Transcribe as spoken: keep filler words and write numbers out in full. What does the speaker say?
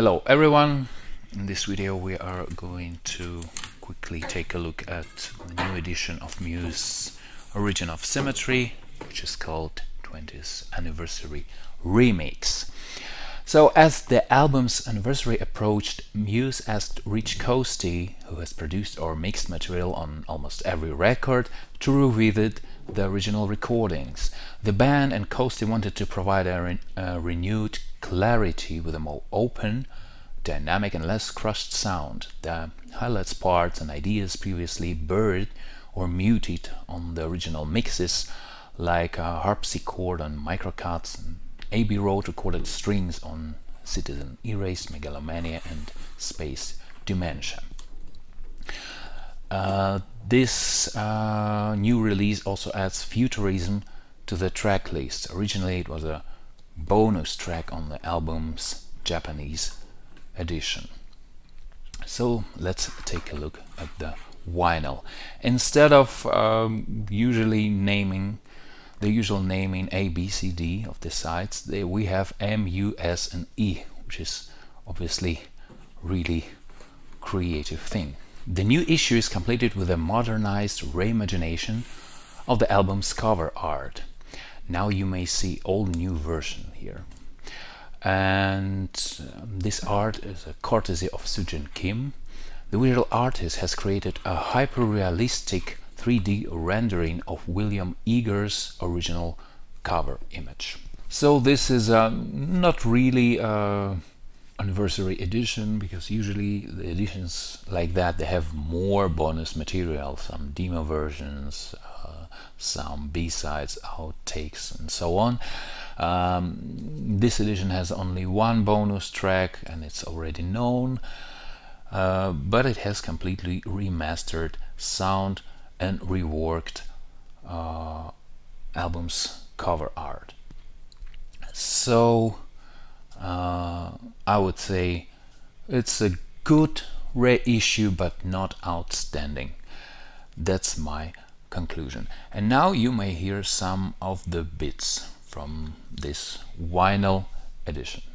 Hello everyone, in this video we are going to quickly take a look at the new edition of Muse Origin of Symmetry, which is called twentieth Anniversary Remix. So as the album's anniversary approached, Muse asked Rich Coasty, who has produced or mixed material on almost every record, to revisit the original recordings. The band and Coasty wanted to provide a, re a renewed clarity with a more open, dynamic and less crushed sound that highlights parts and ideas previously buried or muted on the original mixes, like a harpsichord on microcuts and A B Road recorded strings on Citizen Erased, Megalomania and Space Dementia. Uh, this uh, new release also adds futurism to the track list. Originally it was a bonus track on the album's Japanese edition. So let's take a look at the vinyl. Instead of um, usually naming the usual naming A, B, C, D of the sites, they, we have M, U, S and E, which is obviously really creative thing. The new issue is completed with a modernized reimagination of the album's cover art. Now you may see old new version here. And um, this art is a courtesy of Soojin Kim. The visual artist has created a hyper-realistic three D rendering of William Eager's original cover image. So this is uh, not really uh, anniversary edition, because usually the editions like that, they have more bonus material, some demo versions, uh, some B-sides, outtakes and so on. Um, this edition has only one bonus track and it's already known, uh, but it has completely remastered sound and reworked uh, album's cover art. So uh, I would say it's a good reissue, but not outstanding. That's my conclusion. And now you may hear some of the bits from this vinyl edition.